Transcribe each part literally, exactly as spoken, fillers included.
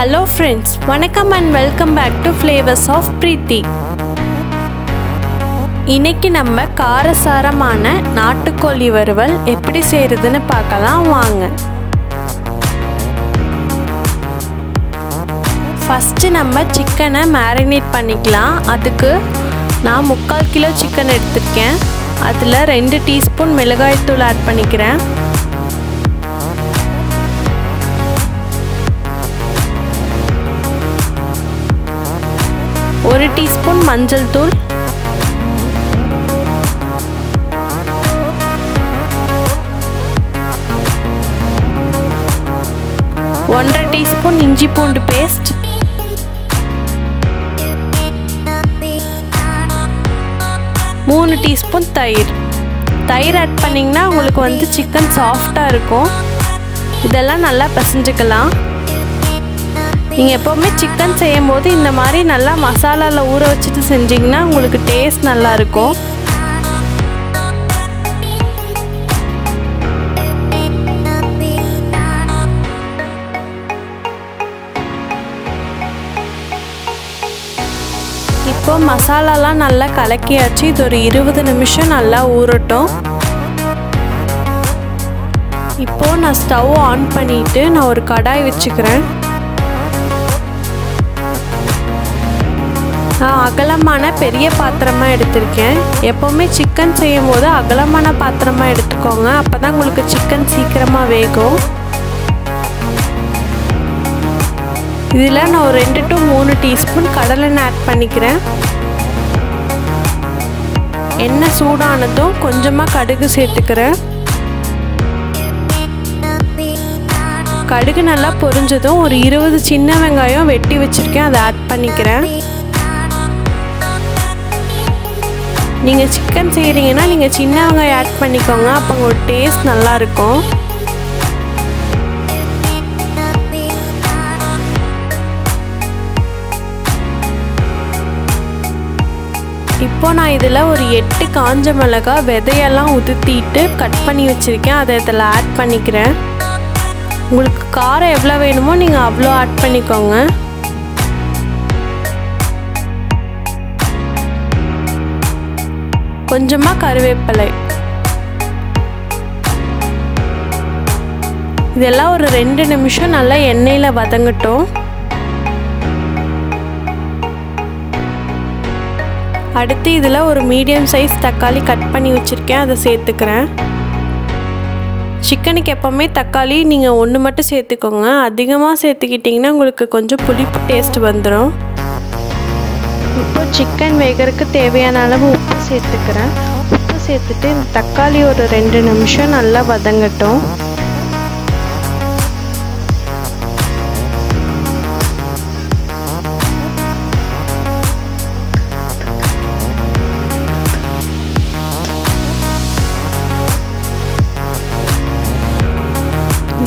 Hello friends, வணக்கம் and welcome back to Flavours of Preethi. இன்னைக்கு நம்ம காரசாரமான நாட்டுக்கோழி வறுவல் எப்படி செய்யறதுன்னு பார்க்கலாம் வாங்க. ஃபர்ஸ்ட் நம்ம சிக்கனை மேரினேட் பண்ணிக்கலாம். அதுக்கு நான் முக்கால் கிலோ சிக்கன் எடுத்துக்கேன். அதுல ரெண்டு டீஸ்பூன் மிளகாய் தூள் ஆட் பண்ணிக்கிறேன். one teaspoon manjal thool, one teaspoon inji poondu paste, three teaspoon thair thair add panningna ungalku vandu chicken soft ah irukum. idella nalla pesinjikalam. நீங்க எப்பவுமே chicken செய்யும்போது இந்த மாதிரி நல்லா மசாலால ஊற வச்சிட்டு செஞ்சீங்கன்னா உங்களுக்கு டேஸ்ட் நல்லா இருக்கும். இப்போ மசாலாலாம் நல்லா கலக்கியாச்சு. இது ஒரு இருபது நிமிஷம் நல்லா ஊறட்டும். இப்போ நான் ஸ்டவ் ஆன் பண்ணிட்டு நான் ஒரு கடாய் வச்சுக்கிறேன். நான் அகலமான பெரிய பாத்திரமா எடுத்துக்கேன். எப்பவுமே சிக்கன் செய்யும்போது அகலமான பாத்திரமா எடுத்துக்கோங்க. அப்பதான் உங்களுக்கு சிக்கன் சீக்கிரமா வேகும். இதில நான் ஒரு ரெண்டு to மூணு டீஸ்பூன் கடலெண்ணெய் ஆட் பண்ணிக்கிறேன். எண்ணெய் சூடானதும் கொஞ்சமா கடுகு சேர்த்துக்கிறேன். கடுகு நல்லா பொரிஞ்சதும் ஒரு இருபது சின்ன வெங்காயம் வெட்டி வச்சிருக்கேன், அதை ஆட் பண்ணிக்கிறேன். நீங்க சிக்கன் செய்றீங்கன்னா நீங்க சின்ன வெங்காயம் ஆட் பண்ணிக்கோங்க, அப்ப உங்களுக்கு டேஸ்ட் நல்லா இருக்கும். இப்போ நான் இதுல ஒரு எட்டு காஞ்ச மிளகாய் விதையெல்லாம் உதித்திட்டு கட் பண்ணி வச்சிருக்கேன், அதை இதல ஆட் பண்ணிக்கிறேன். உங்களுக்கு காரம் எவ்வளவு வேணுமோ நீங்க அவ்வளோ ஆட் பண்ணிக்கோங்க. கொஞ்சமா கருவேப்பிலை, இதெல்லாம் ஒரு ரெண்டு நிமிஷம் நல்லா எண்ணெயில வதங்கட்டும். அடுத்து இதுல ஒரு மீடியம் சைஸ் தக்காளி கட் பண்ணி வச்சிருக்கேன், அதை சேர்த்துக்கிறேன். சிக்கனுக்கு எப்பவுமே தக்காளி நீங்க ஒன்று மட்டும் சேர்த்துக்கோங்க. அதிகமா சேர்த்துக்கிட்டீங்கன்னா உங்களுக்கு கொஞ்சம் புளிப்பு டேஸ்ட் வந்துடும். இப்போ சிக்கன் வேகறதுக்கு தேவையான அளவு உப்பு சேர்த்துக்கிறேன். உப்பு சேர்த்துட்டு தக்காளி ஒரு ரெண்டு நிமிஷம் நல்லா வதங்கட்டும்.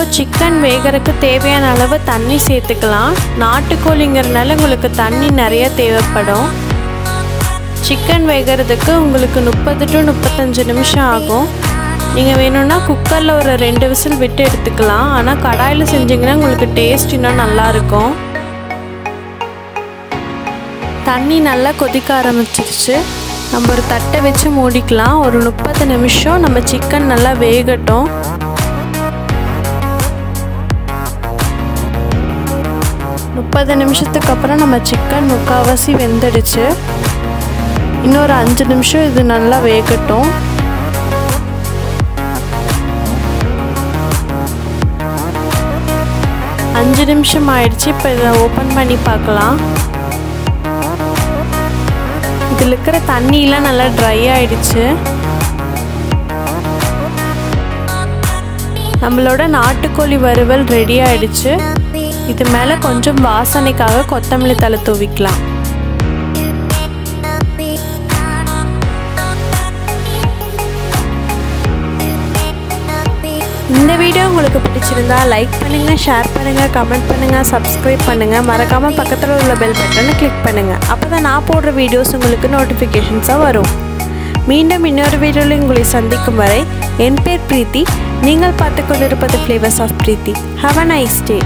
இப்போ சிக்கன் வேகறதுக்கு தேவையான அளவு தண்ணி சேர்த்துக்கலாம். நாட்டுக்கோழிங்கிறதுனால உங்களுக்கு தண்ணி நிறைய தேவைப்படும். சிக்கன் வேகிறதுக்கு உங்களுக்கு முப்பது to முப்பத்தஞ்சு நிமிஷம் ஆகும். நீங்கள் வேணும்னா குக்கரில் ஒரு ரெண்டு விசில் விட்டு எடுத்துக்கலாம். ஆனால் கடாயில் செஞ்சிங்கன்னா உங்களுக்கு டேஸ்ட் இன்னும் நல்லாயிருக்கும். தண்ணி நல்லா கொதிக்க ஆரம்பிச்சிருச்சு. நம்ம ஒரு தட்டை வச்சு மூடிக்கலாம். ஒரு முப்பது நிமிஷம் நம்ம சிக்கன் நல்லா வேகட்டும். முப்பது நிமிஷத்துக்கு அப்புறம் நம்ம சிக்கன் முக்காவாசி வெந்துடுச்சு. இன்னொரு அஞ்சு நிமிஷம் இது நல்லா வேகட்டும். அஞ்சு நிமிஷம் ஆயிடுச்சு. இப்போ இதை ஓப்பன் பண்ணி பார்க்கலாம். இதில் இருக்கிற தண்ணியெலாம் நல்லா ட்ரை ஆயிடுச்சு. நம்மளோட நாட்டுக்கோழி வறுவல் ரெடி ஆயிடுச்சு. இது மேல கொஞ்சம் வாசனைக்காக கொத்தமல்லி தழை தூவிக்கலாம். இந்த வீடியோ உங்களுக்கு பிடிச்சிருந்தா லைக் பண்ணுங்க, ஷேர் பண்ணுங்க, கமெண்ட் பண்ணுங்க, Subscribe பண்ணுங்க. மறக்காம பக்கத்துல உள்ள பெல் பட்டனை கிளிக் பண்ணுங்க. அப்பதான் நான் போடுற வீடியோஸ் உங்களுக்கு நோட்டிபிகேஷன்ஸா வரும். மீண்டும் இன்னொரு வீடியோவில் உங்களை சந்திக்கும் வரை என் பேர் பிரீத்தி, நீங்கள் பார்த்துக்கொண்டிருப்பது Flavours of Preethi. Have a nice day.